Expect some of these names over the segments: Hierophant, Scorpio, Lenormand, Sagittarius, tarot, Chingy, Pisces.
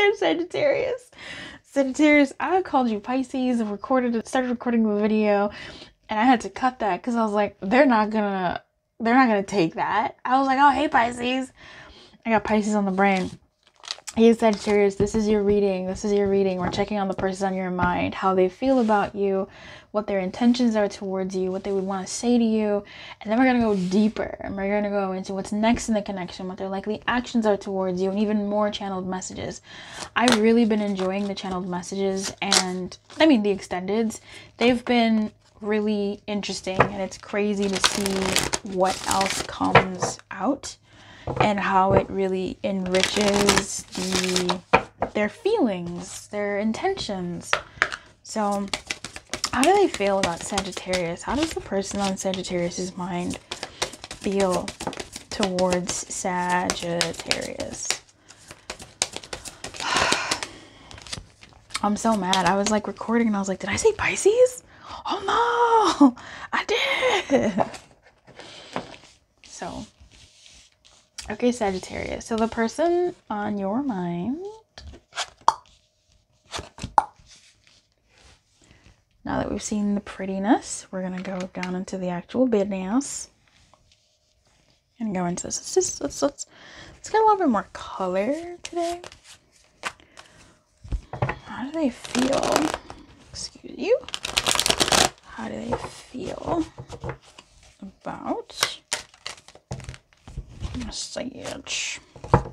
there, Sagittarius. Sagittarius, I called you Pisces and started recording the video, and I had to cut that because I was like, they're not gonna take that. I was like, oh, hey, Pisces. I got Pisces on the brain. Hey, Sagittarius, this is your reading. This is your reading. We're checking on the person on your mind, how they feel about you, what their intentions are towards you, what they would want to say to you. And then we're going to go deeper, and we're going to go into what's next in the connection, what their likely actions are towards you, and even more channeled messages. I've really been enjoying the channeled messages, and I mean the extendeds. They've been really interesting, and it's crazy to see what else comes out and how it really enriches their feelings, their intentions. So how do they feel about Sagittarius? How does the person on Sagittarius's mind feel towards Sagittarius? I'm so mad. I was like recording and I was like, did I say Pisces? Oh no, I did. So okay, Sagittarius, so the person on your mind, now that we've seen the prettiness, we're going to go down into the actual business and go into this. Let's get a little bit more color today. How do they feel? Excuse you. How do they feel about Sage? Kind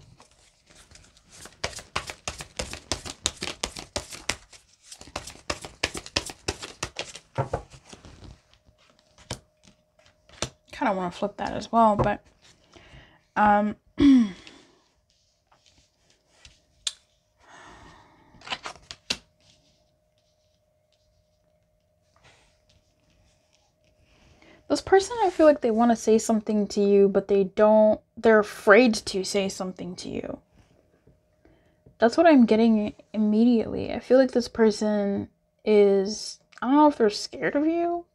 of want to flip that as well, but this person, I feel like they want to say something to you, but they don't, they're afraid to say something to you. That's what I'm getting immediately. I feel like this person is, I don't know if they're scared of you.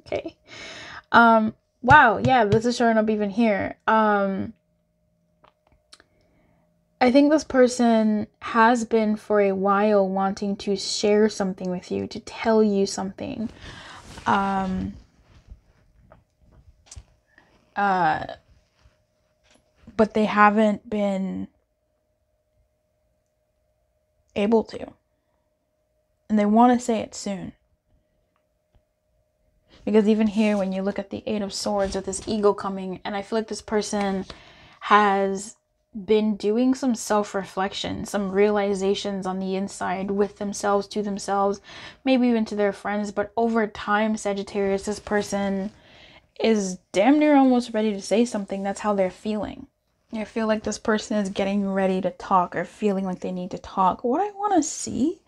Okay. Wow. Yeah, this is showing up even here. I think this person has been for a while wanting to share something with you, to tell you something. But they haven't been able to, and they want to say it soon, because even here when you look at the 8 of Swords with this eagle coming, and I feel like this person has been doing some self-reflection, some realizations on the inside with themselves, to themselves, maybe even to their friends, but over time, Sagittarius, this person is damn near almost ready to say something. That's how they're feeling. I feel like this person is getting ready to talk, or feeling like they need to talk. What I want to see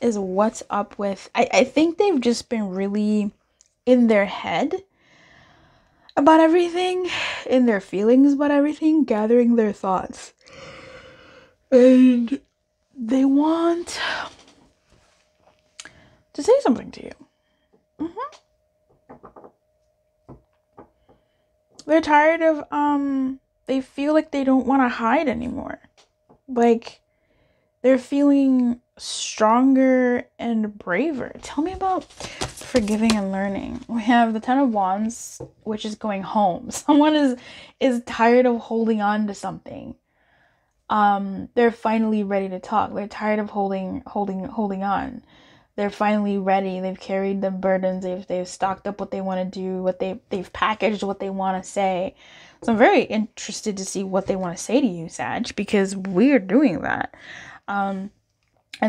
is what's up with, I think they've just been really in their head about everything, in their feelings about everything, gathering their thoughts, and they want to say something to you. They're tired of, they feel like they don't want to hide anymore. Like, they're feeling stronger and braver. Tell me about forgiving and learning. We have the 10 of Wands, which is going home. Someone is tired of holding on to something. They're finally ready to talk. They're tired of holding on. They're finally ready. They've carried the burdens. They've stocked up what they want to do, what they've packaged what they want to say. So I'm very interested to see what they want to say to you, Sag, because we're doing that. And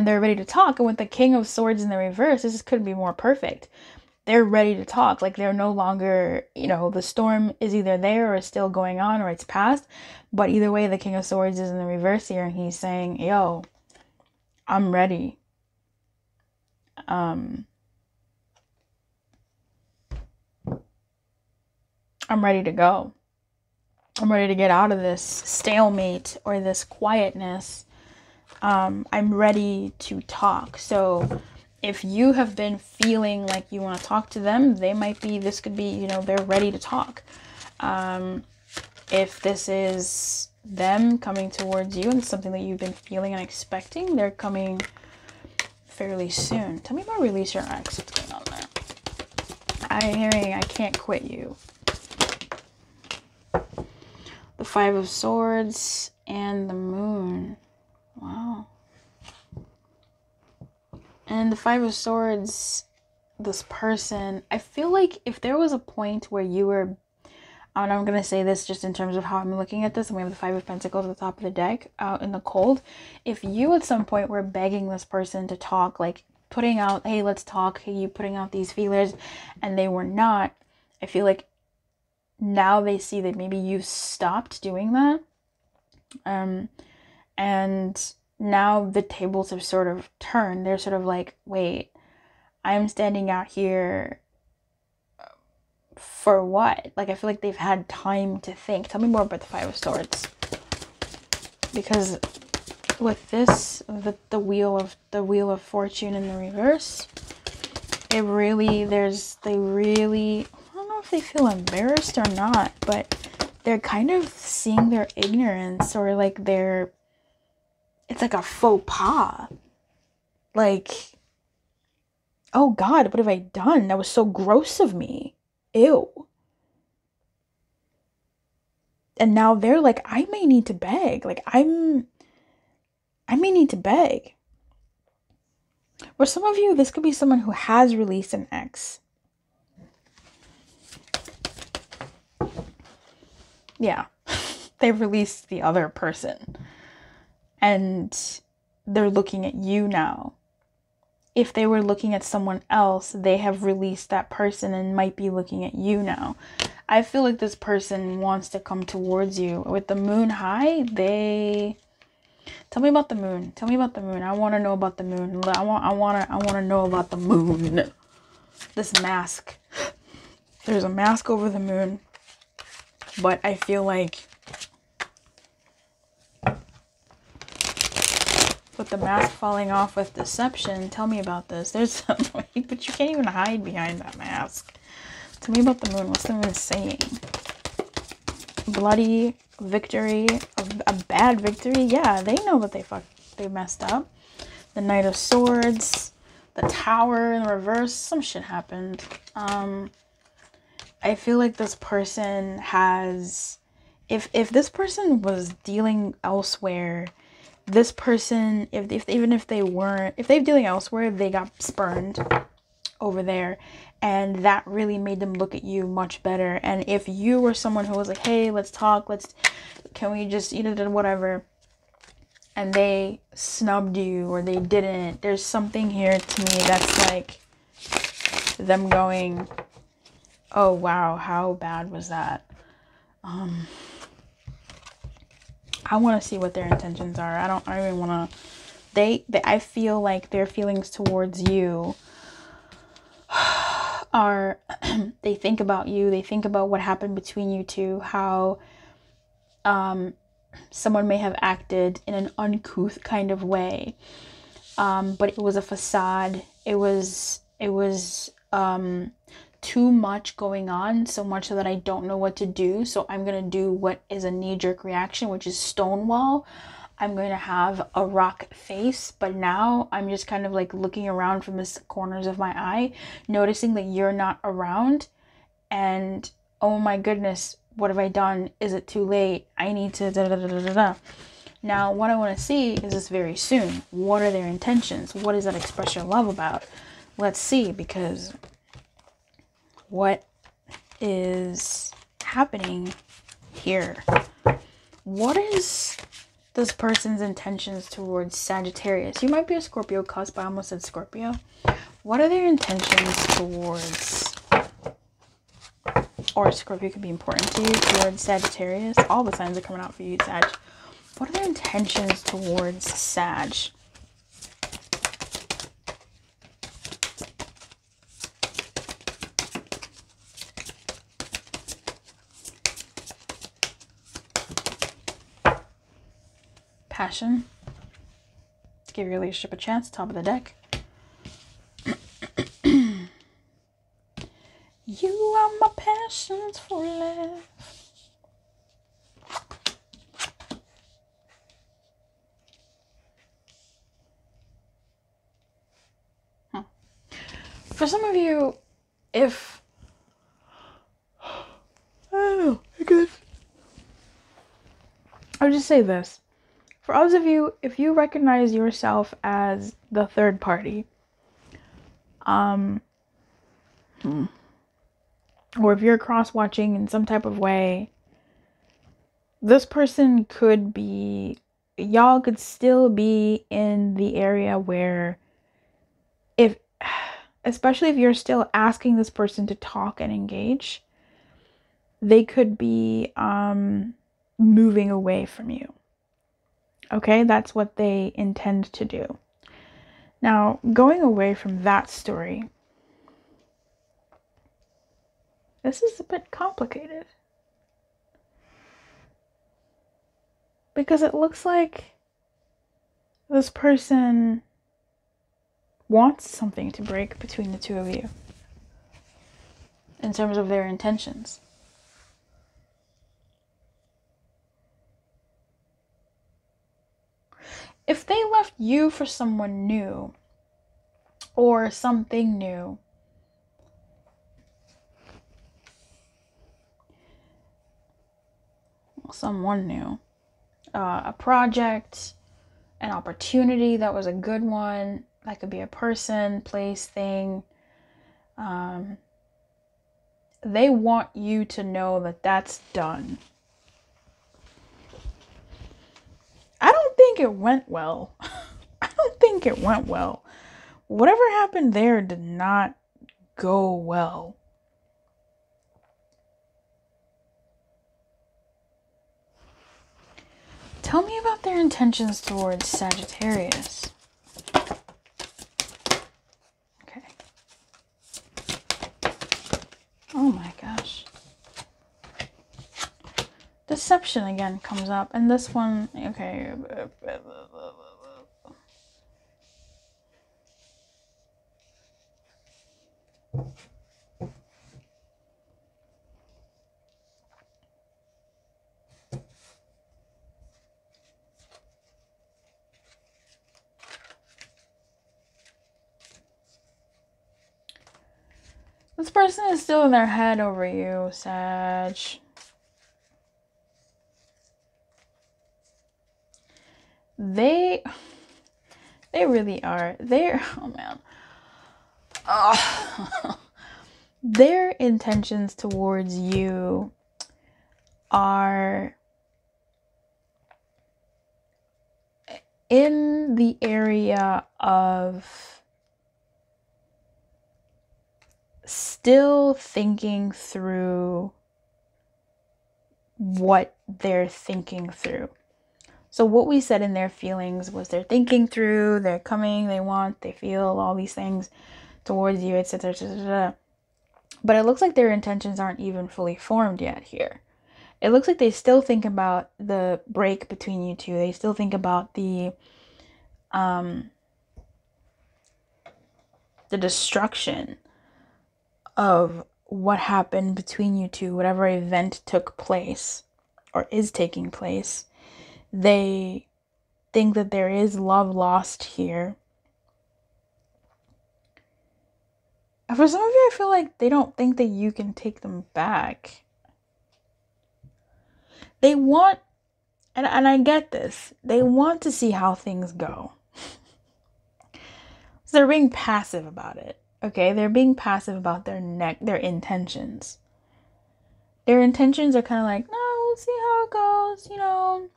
they're ready to talk. And with the King of Swords in the reverse, this could be more perfect. They're ready to talk. Like, they're no longer, you know, the storm is either there or it's still going on or it's past. But either way, the King of Swords is in the reverse here, and he's saying, yo, I'm ready. I'm ready to go. I'm ready to get out of this stalemate or this quietness. I'm ready to talk. So if you have been feeling like you want to talk to them, they might be, this could be, you know, they're ready to talk. If this is them coming towards you, and it's something that you've been feeling and expecting. They're coming fairly soon. Tell me about release your ex. What's going on there? I'm hearing I can't quit you. The Five of Swords and the Moon. Wow. And the Five of Swords, this person, I feel like if there was a point where you were, and I'm going to say this just in terms of how I'm looking at this, and we have the Five of Pentacles at the top of the deck out in the cold. If you at some point were begging this person to talk, like putting out, hey, let's talk, hey, you putting out these feelers, and they were not, I feel like now they see that maybe you've stopped doing that. And now the tables have sort of turned. They're sort of like, wait, I'm standing out here for what? Like, I feel like they've had time to think. Tell me more about the Five of Swords, because with this, the wheel of Fortune in the reverse, it really, I don't know if they feel embarrassed or not, but they're kind of seeing their ignorance, or like it's like a faux pas. Like, oh God, what have I done? That was so gross of me. Ew. And now they're like, I may need to beg. Like, I may need to beg. For some of you, this could be someone who has released an ex. Yeah, they've released the other person. And they're looking at you now. If they were looking at someone else, they have released that person and might be looking at you now. I feel like this person wants to come towards you. With the Moon high, they... Tell me about the Moon. Tell me about the Moon. I want to know about the Moon. I want to know about the Moon. This mask. There's a mask over the Moon. But I feel like... with the mask falling off with deception, tell me about this. There's some way, but you can't even hide behind that mask. Tell me about the Moon. What's the Moon saying? Bloody victory, a bad victory. Yeah, they know what they messed up. The Knight of Swords, the Tower in reverse. Some shit happened. I feel like this person has, if this person was dealing elsewhere, this person, if they're dealing elsewhere, they got spurned over there, and that really made them look at you much better. And if you were someone who was like, hey, let's talk, can we just eat it or whatever, and they snubbed you or they didn't, there's something here to me that's like them going, oh wow, how bad was that? I want to see what their intentions are. I don't even want to, I feel like their feelings towards you are, they think about you, they think about what happened between you two, how someone may have acted in an uncouth kind of way, but it was a facade, it was too much going on, so much so that I don't know what to do, so I'm gonna do what is a knee-jerk reaction, which is stonewall. I'm gonna have a rock face, but now I'm just kind of like looking around from the corners of my eye, noticing that you're not around, and oh my goodness, what have I done? Is it too late? I need to da da da da da da. Now what I want to see is this very soon. What are their intentions? What is that express your love about? Let's see, because what is happening here? What is this person's intentions towards Sagittarius? You might be a Scorpio cusp, I almost said Scorpio. What are their intentions towards, or Scorpio could be important to you, towards Sagittarius? All the signs are coming out for you, Sag. What are their intentions towards Sag? Passion. Let's give your leadership a chance. Top of the deck. You are my passions for life. For some of you, if, I don't know, I would just say this. For others of you, if you recognize yourself as the third party, or if you're cross-watching in some type of way, this person could be, y'all could still be in the area where, if, especially if you're still asking this person to talk and engage, they could be moving away from you. Okay, that's what they intend to do. Now, going away from that story, this is a bit complicated, because it looks like this person wants something to break between the two of you in terms of their intentions. If they left you for someone new or something new, someone new, a project, an opportunity that was a good one, that could be a person, place, thing, they want you to know that that's done. It went well. I don't think it went well. Whatever happened there did not go well. Tell me about their intentions towards Sagittarius. Okay. Oh my gosh. Deception again comes up, and this one, okay. This person is still in their head over you, Sag. They really are. They're, oh man. Oh. Their intentions towards you are in the area of still thinking through what they're thinking through. So what we said in their feelings was they're thinking through, they're coming, they want, they feel all these things towards you, etc. But it looks like their intentions aren't even fully formed yet here. It looks like they still think about the break between you two. They still think about the destruction of what happened between you two, whatever event took place or is taking place. They think that there is love lost here. And for some of you, I feel like they don't think that you can take them back. They want, and I get this, they want to see how things go. So they're being passive about it, okay? They're being passive about their intentions. Their intentions are kind of like, no, we'll see how it goes, you know.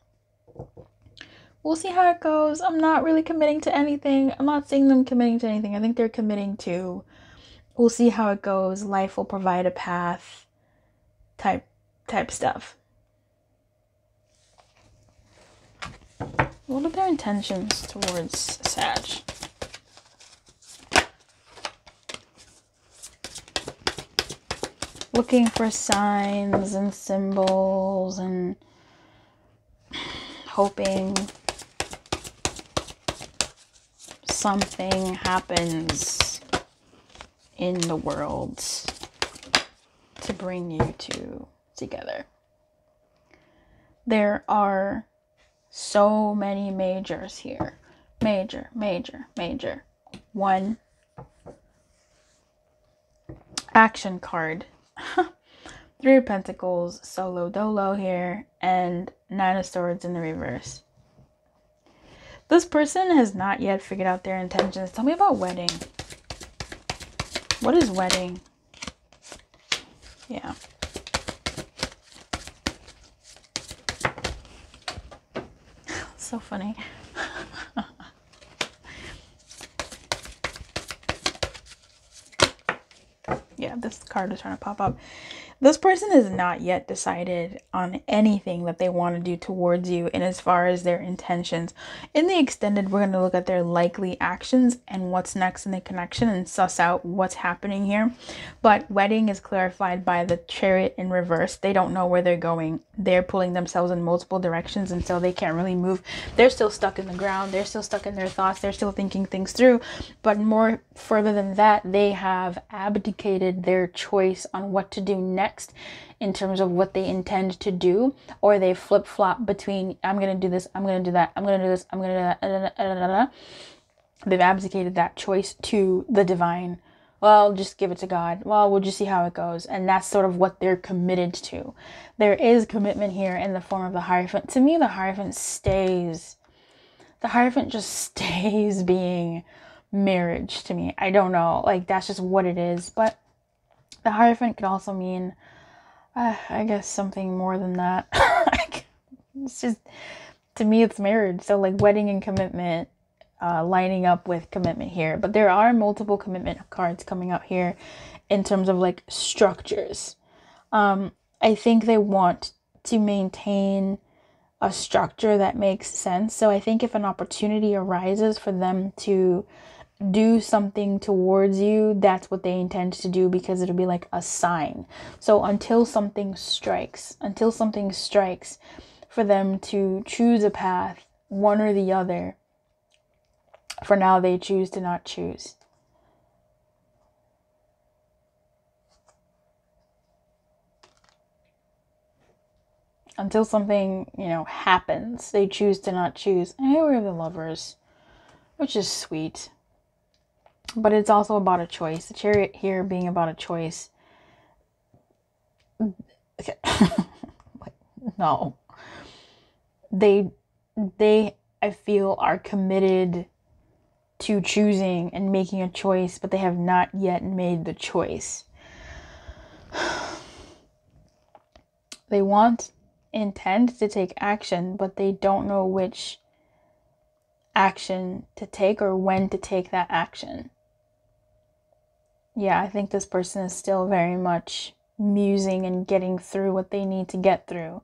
We'll see how it goes. I'm not really committing to anything. I'm not seeing them committing to anything. I think they're committing to, we'll see how it goes. Life will provide a path type stuff. What are their intentions towards Sag? Looking for signs and symbols and hoping something happens in the world to bring you two together. There are so many majors here. Major, major, major. One, action card. 3 of Pentacles, solo dolo here, and 9 of Swords in the reverse. This person has not yet figured out their intentions. Tell me about wedding. What is wedding? Yeah. So funny. Yeah, this card is trying to pop up. This person has not yet decided on anything that they want to do towards you and as far as their intentions. In the extended, we're going to look at their likely actions and what's next in the connection and suss out what's happening here. But wedding is clarified by the Chariot in reverse. They don't know where they're going. They're pulling themselves in multiple directions, and so they can't really move. They're still stuck in the ground. They're still stuck in their thoughts. They're still thinking things through. But more further than that, they have abdicated their choice on what to do next. In terms of what they intend to do, or they flip-flop between I'm gonna do this, I'm gonna do that, I'm gonna do this, I'm gonna do that, They've abdicated that choice to the divine. Well, just give it to God. Well, we'll just see how it goes. And that's sort of what they're committed to. There is commitment here in the form of the Hierophant. To me, the Hierophant stays. The Hierophant just stays being marriage to me. I don't know, like, that's just what it is. But the Hierophant could also mean, I guess, something more than that. It's just, to me, it's marriage. So, like, wedding and commitment, lining up with commitment here. But there are multiple commitment cards coming up here in terms of, like, structures. I think they want to maintain a structure that makes sense. So I think if an opportunity arises for them to do something towards you, that's what they intend to do, because it'll be like a sign. So until something strikes for them to choose a path, one or the other. For now, they choose to not choose. Until something, you know, happens, they choose to not choose. And here we have the Lovers, which is sweet. But it's also about a choice. The Chariot here being about a choice. Okay. No. They, I feel, are committed to choosing and making a choice, but they have not yet made the choice. They intend to take action, but they don't know which action to take or when to take that action. Yeah, I think this person is still very much musing and getting through what they need to get through.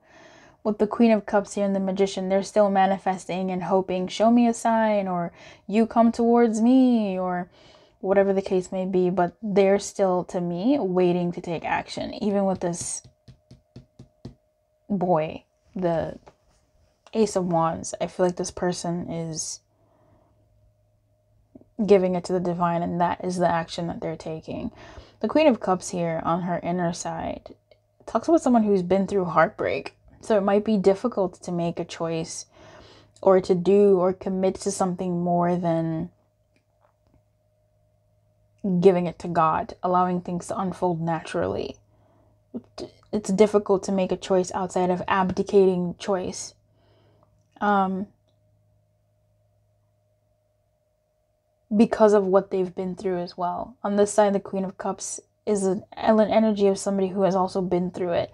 With the Queen of Cups here and the Magician, they're still manifesting and hoping, show me a sign, or you come towards me, or whatever the case may be. But they're still, to me, waiting to take action. Even with this boy, the Ace of Wands, I feel like this person is giving it to the divine, and that is the action that they're taking. The Queen of Cups here on her inner side talks about someone who's been through heartbreak, so it might be difficult to make a choice or to do or commit to something more than giving it to God, allowing things to unfold naturally. It's difficult to make a choice outside of abdicating choice. Because of what they've been through as well. On this side, the Queen of Cups is an energy of somebody who has also been through it,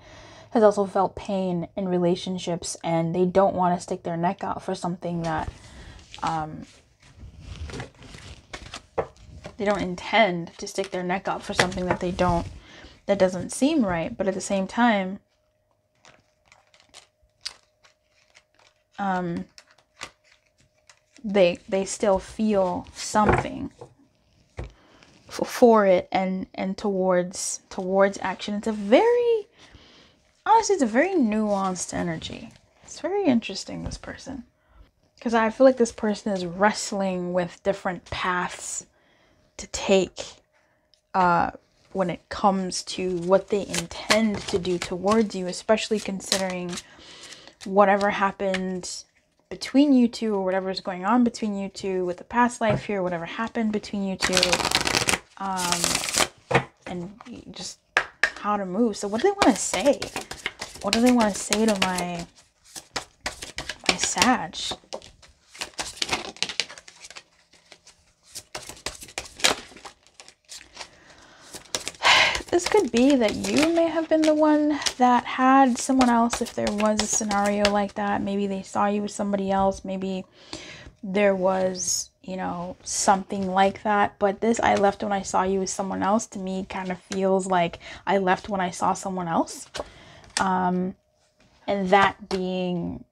has also felt pain in relationships, and they don't want to stick their neck out for something that they don't intend to stick their neck out for something that they don't, that doesn't seem right. But at the same time, they still feel something for it and towards action. It's a very, honestly, it's a very nuanced energy. It's very interesting, this person, because I feel like this person is wrestling with different paths to take when it comes to what they intend to do towards you, especially considering whatever happened between you two, or whatever's going on between you two with the past life here, whatever happened between you two. and just how to move. So what do they want to say? What do they want to say to my Sag? This could be that you may have been the one that had someone else. If there was a scenario like that, maybe they saw you with somebody else, maybe there was, you know, something like that. But this "I left when I saw you with someone else" to me kind of feels like I left when I saw someone else, and that being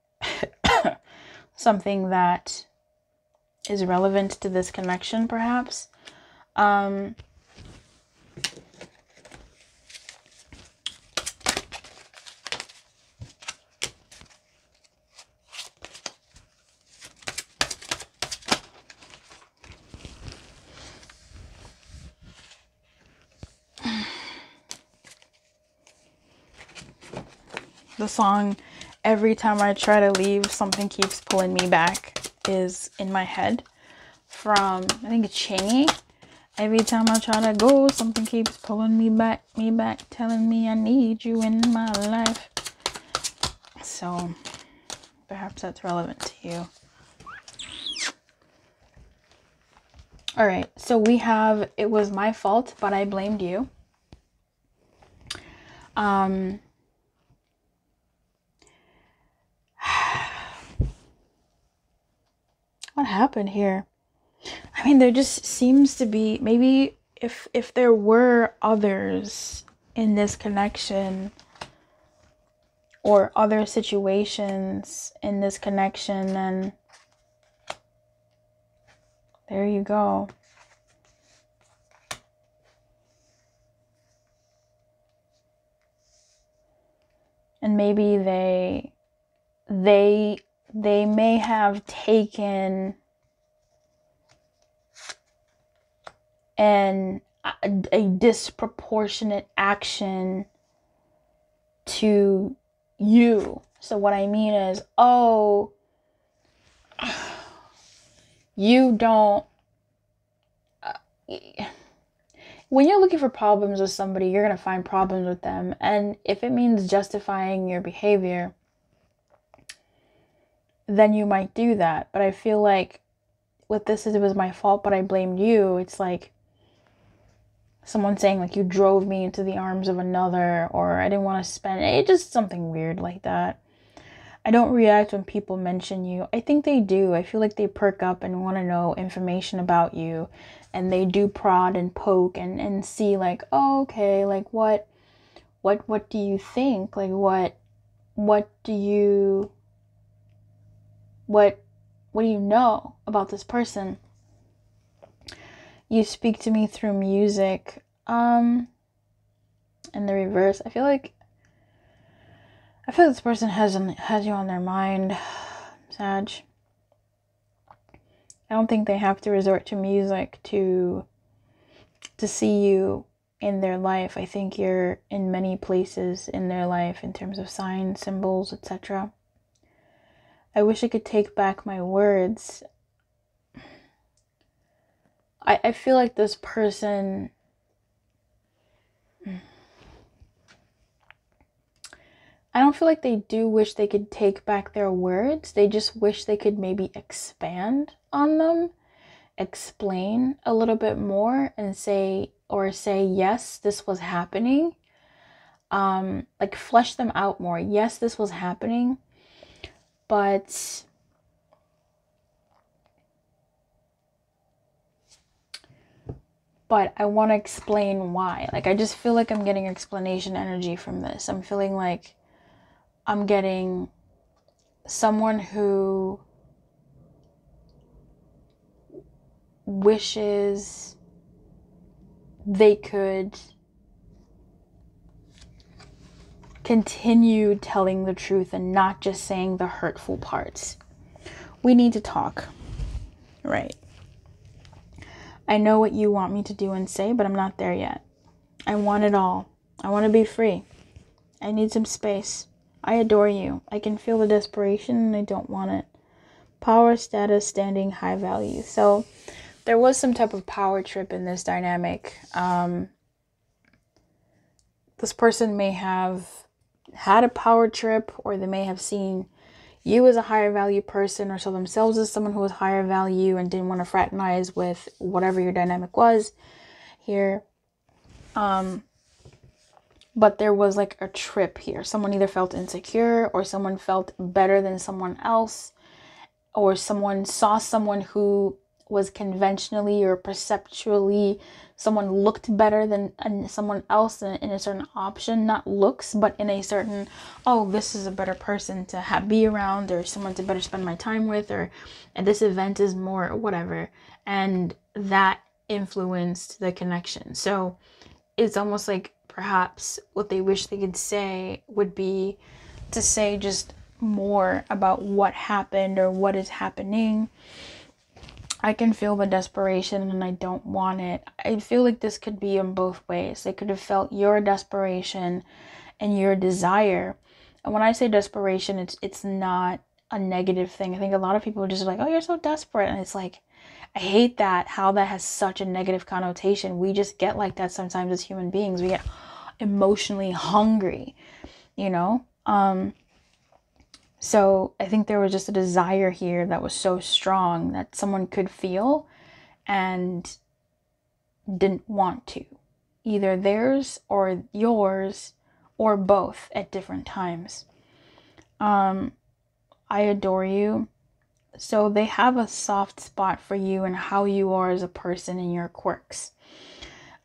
something that is relevant to this connection, perhaps. The song "Every Time I Try to Leave, Something Keeps Pulling Me Back" is in my head from, I think it's Chingy. "Every time I try to go, something keeps pulling me back, telling me I need you in my life." So perhaps that's relevant to you. All right, so we have "It was my fault, but I blamed you." What happened here? I mean, there just seems to be, maybe if there were others in this connection or other situations in this connection, then there you go. And maybe they may have taken a disproportionate action to you. So what I mean is, oh, you don't, when you're looking for problems with somebody, you're going to find problems with them. And if it means justifying your behavior, then you might do that. But I feel like with this "It was my fault, but I blamed you," it's like someone saying, like, you drove me into the arms of another, or I didn't want to spend it, just something weird like that. I don't react when people mention you. I think they do. I feel like they perk up and want to know information about you, and they do prod and poke and see, like, oh, okay, like what do you think? Like what do you know about this person? "You speak to me through music." And the reverse, I feel like this person has you on their mind, Sag. I don't think they have to resort to music to see you in their life. I think you're in many places in their life in terms of signs, symbols, etc. "I wish I could take back my words." I feel like this person, I don't feel like they do wish they could take back their words. They just wish they could maybe expand on them, explain a little bit more, and say, yes, this was happening. Like, flesh them out more. Yes, this was happening. But I want to explain why. Like, I just feel like I'm getting explanation energy from this. I'm feeling like I'm getting someone who wishes they could continue telling the truth and not just saying the hurtful parts. "We need to talk." Right. "I know what you want me to do and say, but I'm not there yet. I want it all. I want to be free. I need some space. I adore you. I can feel the desperation and I don't want it. Power, status, standing, high value." So there was some type of power trip in this dynamic. This person may have had a power trip, or they may have seen you as a higher value person, or saw themselves as someone who was higher value and didn't want to fraternize with whatever your dynamic was here. But there was like a trip here. Someone either felt insecure, or someone felt better than someone else, or someone saw someone who was conventionally or perceptually, someone looked better than someone else in a certain option, not looks, but in a certain, oh, this is a better person to be around, or someone to better spend my time with, or and this event is more whatever, and that influenced the connection. So it's almost like perhaps what they wish they could say would be to say just more about what happened or what is happening. I can feel the desperation and I don't want it. I feel like this could be in both ways. They could have felt your desperation and your desire. And when I say desperation, it's not a negative thing. I think a lot of people are just like, oh, you're so desperate. And it's like, I hate that, how that has such a negative connotation. We just get like that sometimes as human beings. We get emotionally hungry, you know? So I think there was just a desire here that was so strong that someone could feel and didn't want to. Either theirs or yours or both at different times. I adore you. So they have a soft spot for you and how you are as a person and your quirks.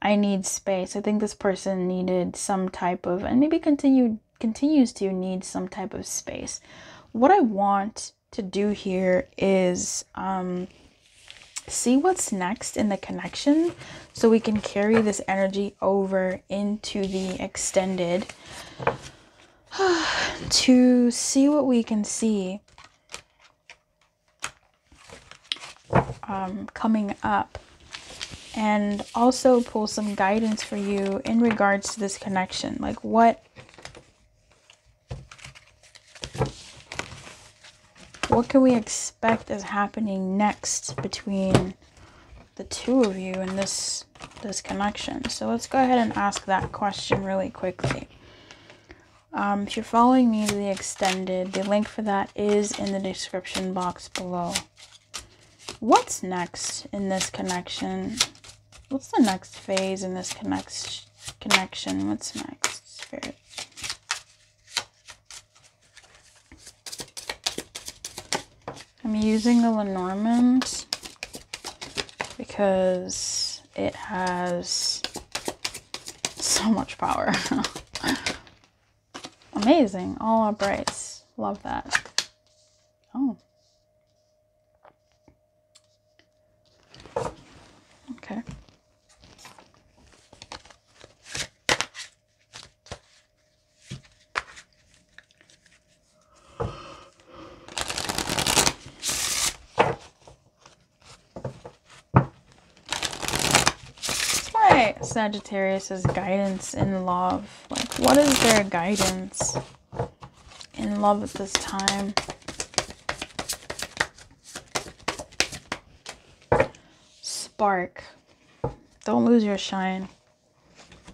I need space. I think this person needed some type of, and maybe continues to need some type of space. What I want to do here is see what's next in the connection, so we can carry this energy over into the extended to see what we can see coming up, and also pull some guidance for you in regards to this connection. Like what can we expect is happening next between the two of you in this connection? So let's go ahead and ask that question really quickly. If you're following me to the extended, the link for that is in the description box below. What's next in this connection? What's the next phase in this connection? What's next, Spirit? I'm using the Lenormand because it has so much power. Amazing. All uprights. Love that. Oh. Okay. Sagittarius's guidance in love. Like, what is their guidance in love at this time? Spark. Don't lose your shine.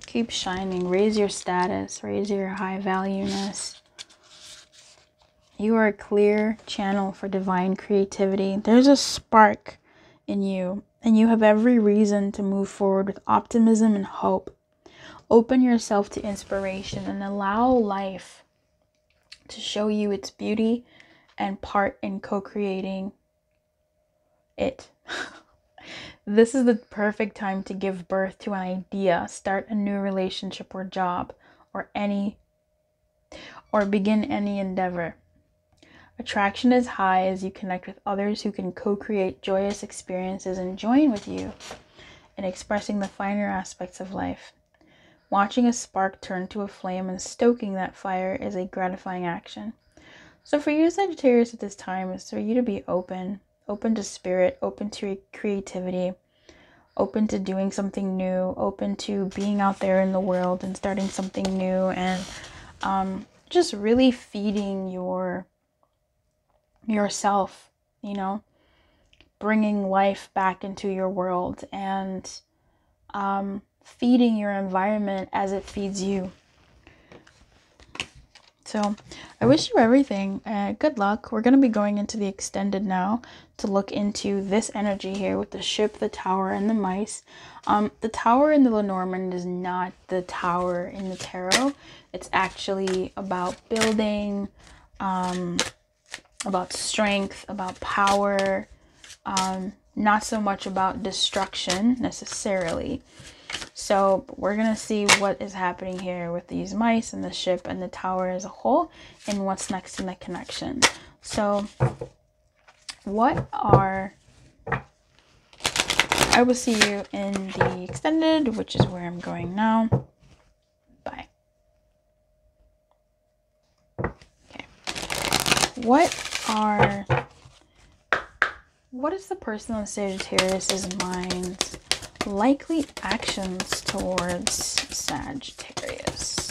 Keep shining. Raise your status. Raise your high valueness. You are a clear channel for divine creativity. There's a spark in you, and you have every reason to move forward with optimism and hope. Open yourself to inspiration and allow life to show you its beauty and part in co-creating it. This is the perfect time to give birth to an idea, start a new relationship or job, or begin any endeavor. Attraction is high as you connect with others who can co-create joyous experiences and join with you in expressing the finer aspects of life. Watching a spark turn to a flame and stoking that fire is a gratifying action. So for you, Sagittarius, at this time is for you to be open to spirit, open to creativity, open to doing something new, open to being out there in the world and starting something new, and just really feeding yourself, you know, bringing life back into your world and feeding your environment as it feeds you. So I wish you everything. Good luck. We're going to be going into the extended now to look into this energy here with the ship, the tower, and the mice. The tower in the Lenormand is not the tower in the tarot. It's actually about building, about strength, about power, not so much about destruction necessarily. So we're going to see what is happening here with these mice and the ship and the tower as a whole, and what's next in the connection. So I will see you in the extended, which is where I'm going now. Bye. Okay. What is the person on Sagittarius's mind? Likely actions towards Sagittarius.